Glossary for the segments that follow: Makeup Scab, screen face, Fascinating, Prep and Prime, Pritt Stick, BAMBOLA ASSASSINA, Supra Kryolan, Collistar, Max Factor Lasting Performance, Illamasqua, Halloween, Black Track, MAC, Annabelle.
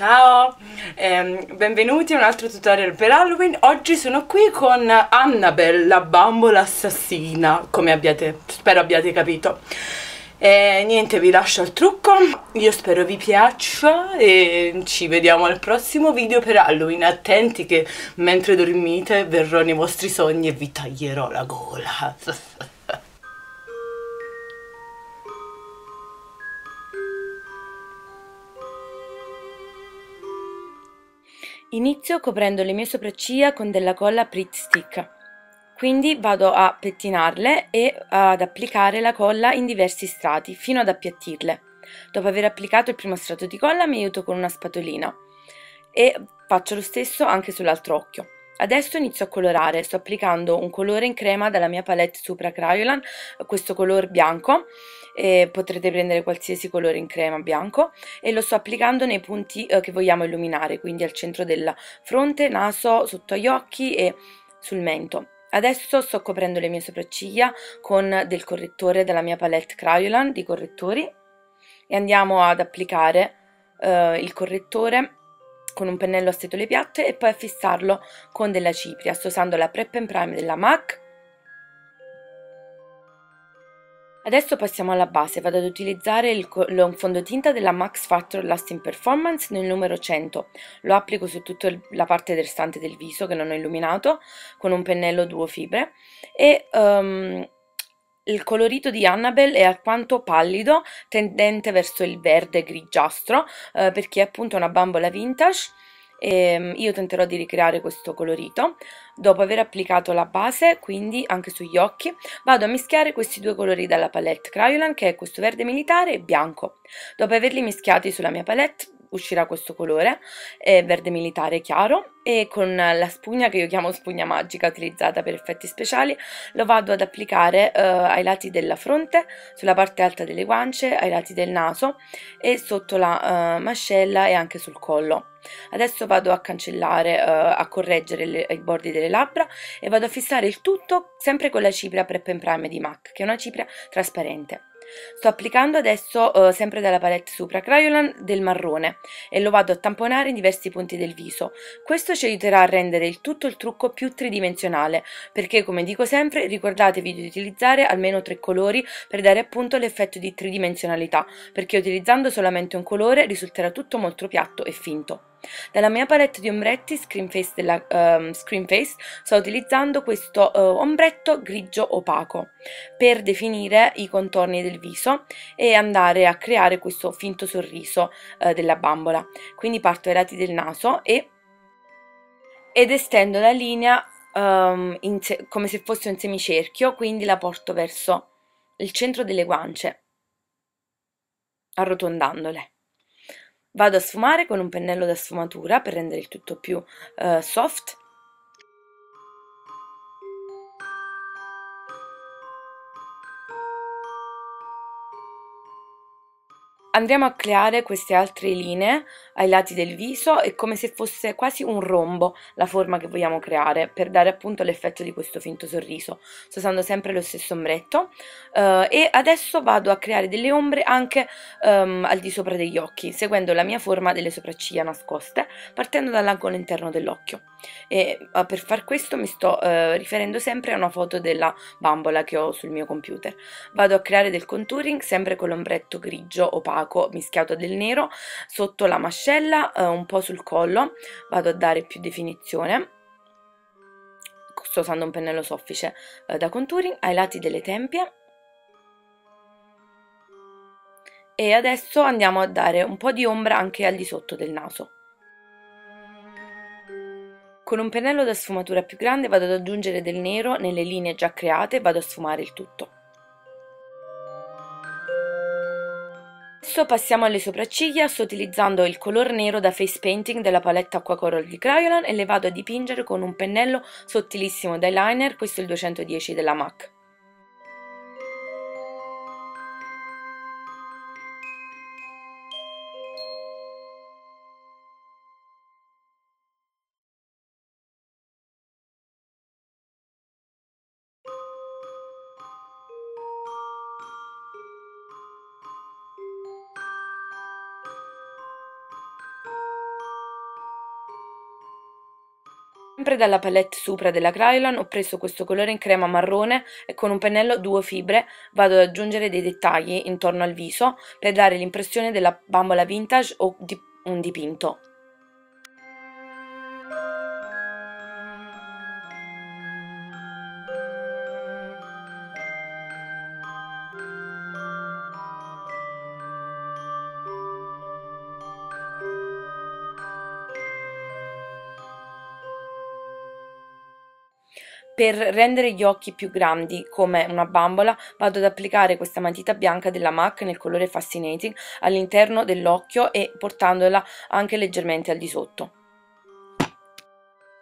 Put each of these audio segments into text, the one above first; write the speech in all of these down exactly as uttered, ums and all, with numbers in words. Ciao, eh, benvenuti a un altro tutorial per Halloween. Oggi sono qui con Annabelle, la bambola assassina, come abbiate, spero abbiate capito. E niente, vi lascio al trucco, io spero vi piaccia e ci vediamo al prossimo video per Halloween. Attenti che mentre dormite verrò nei vostri sogni e vi taglierò la gola. Inizio coprendo le mie sopracciglia con della colla Pritt Stick, quindi vado a pettinarle e ad applicare la colla in diversi strati fino ad appiattirle. Dopo aver applicato il primo strato di colla mi aiuto con una spatolina e faccio lo stesso anche sull'altro occhio. Adesso inizio a colorare, sto applicando un colore in crema dalla mia palette Supra Kryolan, questo color bianco, e potrete prendere qualsiasi colore in crema bianco, e lo sto applicando nei punti eh, che vogliamo illuminare, quindi al centro della fronte, naso, sotto agli occhi e sul mento. Adesso sto coprendo le mie sopracciglia con del correttore della mia palette Kryolan di correttori e andiamo ad applicare eh, il correttore con un pennello a setole piatte e poi a fissarlo con della cipria. Sto usando la Prep and Prime della M A C. Adesso passiamo alla base, vado ad utilizzare il fondotinta della Max Factor Lasting Performance nel numero cento, lo applico su tutta la parte restante del viso che non ho illuminato con un pennello duo fibre e um, il colorito di Annabelle è alquanto pallido, tendente verso il verde grigiastro eh, perché è appunto una bambola vintage. E io tenterò di ricreare questo colorito. Dopo aver applicato la base, quindi anche sugli occhi, vado a mischiare questi due colori dalla palette Kryolan, che è questo verde militare e bianco. Dopo averli mischiati sulla mia palette uscirà questo colore eh, verde militare chiaro, e con la spugna che io chiamo spugna magica utilizzata per effetti speciali lo vado ad applicare eh, ai lati della fronte, sulla parte alta delle guance, ai lati del naso e sotto la eh, mascella e anche sul collo. Adesso vado a cancellare, eh, a correggere le, i bordi delle labbra e vado a fissare il tutto sempre con la cipria Prep and Prime di M A C, che è una cipria trasparente. Sto applicando adesso, eh, sempre dalla palette Supra Kryolan, del marrone e lo vado a tamponare in diversi punti del viso. Questo ci aiuterà a rendere il tutto il trucco più tridimensionale, perché come dico sempre, ricordatevi di utilizzare almeno tre colori per dare appunto l'effetto di tridimensionalità, perché utilizzando solamente un colore risulterà tutto molto piatto e finto. Dalla mia palette di ombretti Screen Face della uh, Screen Face sto utilizzando questo uh, ombretto grigio opaco per definire i contorni del viso e andare a creare questo finto sorriso uh, della bambola. Quindi parto ai lati del naso e, ed estendo la linea um, in se, come se fosse un semicerchio, quindi la porto verso il centro delle guance, arrotondandole. Vado a sfumare con un pennello da sfumatura per rendere il tutto più eh, soft. Andremo a creare queste altre linee ai lati del viso, e come se fosse quasi un rombo la forma che vogliamo creare per dare appunto l'effetto di questo finto sorriso. Sto usando sempre lo stesso ombretto eh, e adesso vado a creare delle ombre anche ehm, al di sopra degli occhi, seguendo la mia forma delle sopracciglia nascoste, partendo dall'angolo interno dell'occhio. E eh, per far questo mi sto eh, riferendo sempre a una foto della bambola che ho sul mio computer. Vado a creare del contouring sempre con l'ombretto grigio opaco mischiato del nero sotto la mascella, eh, un po' sul collo. Vado a dare più definizione, sto usando un pennello soffice eh, da contouring ai lati delle tempie, e adesso andiamo a dare un po' di ombra anche al di sotto del naso. Con un pennello da sfumatura più grande vado ad aggiungere del nero nelle linee già create e vado a sfumare il tutto. Adesso passiamo alle sopracciglia, sto utilizzando il color nero da face painting della palette Aqua Coral di Kryolan e le vado a dipingere con un pennello sottilissimo d'eyeliner, questo è il duecentodieci della M A C. Sempre dalla palette Supra della Kryolan ho preso questo colore in crema marrone e con un pennello a due fibre vado ad aggiungere dei dettagli intorno al viso per dare l'impressione della bambola vintage o di un dipinto. Per rendere gli occhi più grandi come una bambola vado ad applicare questa matita bianca della MAC nel colore Fascinating all'interno dell'occhio e portandola anche leggermente al di sotto.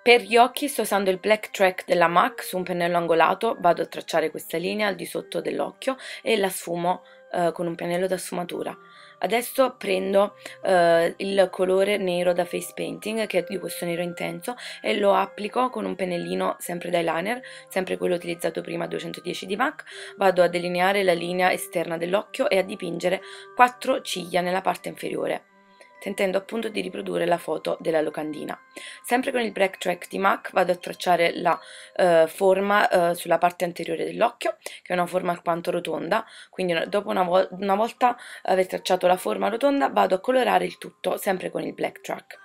Per gli occhi sto usando il Black Track della MAC su un pennello angolato, vado a tracciare questa linea al di sotto dell'occhio e la sfumo eh, con un pennello da sfumatura. Adesso prendo eh, il colore nero da face painting, che è di questo nero intenso, e lo applico con un pennellino sempre da eyeliner, sempre quello utilizzato prima duecentodieci di MAC. Vado a delineare la linea esterna dell'occhio e a dipingere quattro ciglia nella parte inferiore, tentando appunto di riprodurre la foto della locandina. Sempre con il Black Track di MAC vado a tracciare la eh, forma eh, sulla parte anteriore dell'occhio, che è una forma alquanto rotonda, quindi dopo una, vo una volta aver tracciato la forma rotonda vado a colorare il tutto sempre con il Black Track.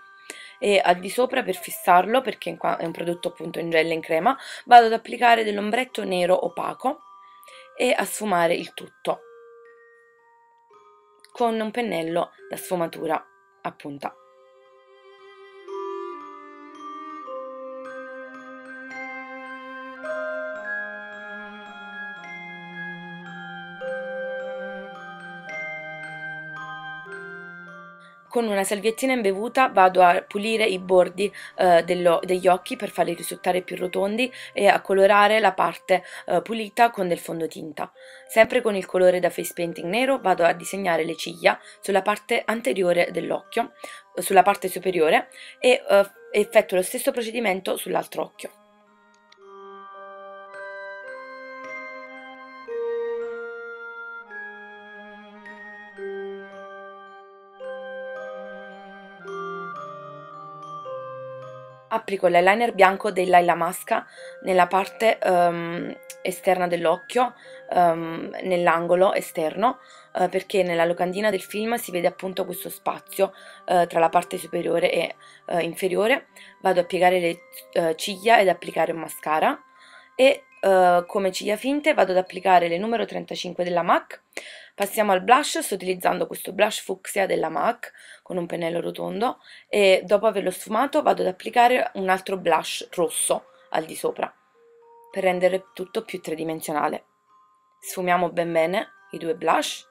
E al di sopra, per fissarlo, perché è un prodotto appunto in gel e in crema, vado ad applicare dell'ombretto nero opaco e a sfumare il tutto con un pennello da sfumatura a punta. Con una salviettina imbevuta vado a pulire i bordi eh, dello, degli occhi per farli risultare più rotondi e a colorare la parte eh, pulita con del fondotinta. Sempre con il colore da face painting nero vado a disegnare le ciglia sulla parte anteriore dell'occhio, sulla parte superiore, e eh, effettuo lo stesso procedimento sull'altro occhio. Applico l'eyeliner bianco della Illamasqua nella parte um, esterna dell'occhio, um, nell'angolo esterno, uh, perché nella locandina del film si vede appunto questo spazio uh, tra la parte superiore e uh, inferiore. Vado a piegare le uh, ciglia ed applicare un mascara e uh, come ciglia finte vado ad applicare le numero trentacinque della MAC. Passiamo al blush, sto utilizzando questo blush fucsia della MAC con un pennello rotondo e dopo averlo sfumato vado ad applicare un altro blush rosso al di sopra per rendere tutto più tridimensionale. Sfumiamo ben bene i due blush.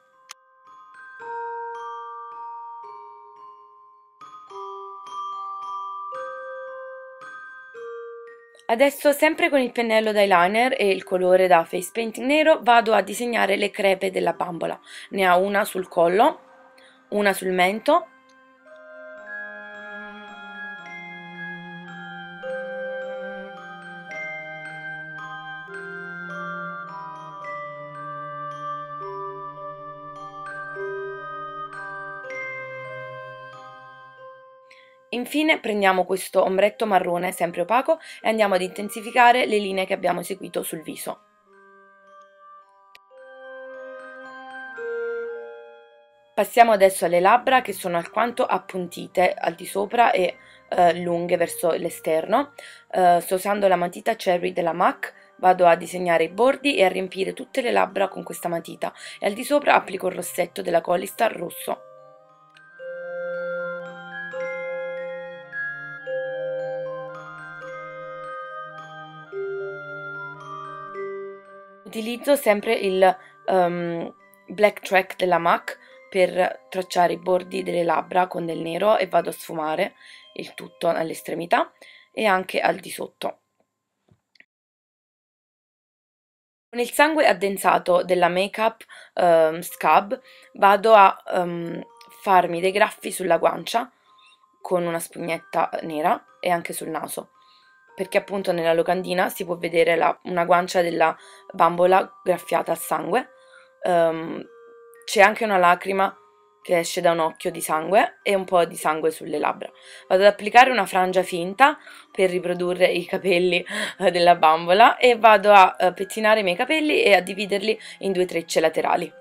Adesso, sempre con il pennello da eyeliner e il colore da face painting nero, vado a disegnare le crepe della bambola. Ne ho una sul collo, una sul mento . Infine prendiamo questo ombretto marrone sempre opaco e andiamo ad intensificare le linee che abbiamo eseguito sul viso. Passiamo adesso alle labbra, che sono alquanto appuntite al di sopra e eh, lunghe verso l'esterno. Eh, sto usando la matita Cherry della MAC, vado a disegnare i bordi e a riempire tutte le labbra con questa matita e al di sopra applico il rossetto della Collistar rosso. Utilizzo sempre il um, Black Track della MAC per tracciare i bordi delle labbra con del nero e vado a sfumare il tutto all'estremità e anche al di sotto. Con il sangue addensato della Makeup um, Scab vado a um, farmi dei graffi sulla guancia con una spugnetta nera e anche sul naso, perché appunto nella locandina si può vedere la, una guancia della bambola graffiata al sangue. Um, C'è anche una lacrima che esce da un occhio di sangue e un po' di sangue sulle labbra. Vado ad applicare una frangia finta per riprodurre i capelli della bambola e vado a pettinare i miei capelli e a dividerli in due trecce laterali.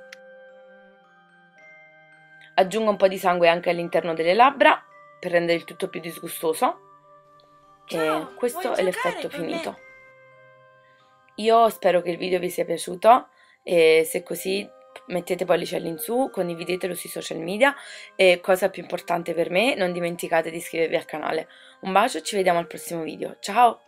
Aggiungo un po' di sangue anche all'interno delle labbra per rendere il tutto più disgustoso. Ciao, e questo è l'effetto finito. Me? Io spero che il video vi sia piaciuto e se così mettete pollice all'insù, condividetelo sui social media e, cosa più importante per me, non dimenticate di iscrivervi al canale. Un bacio e ci vediamo al prossimo video. Ciao!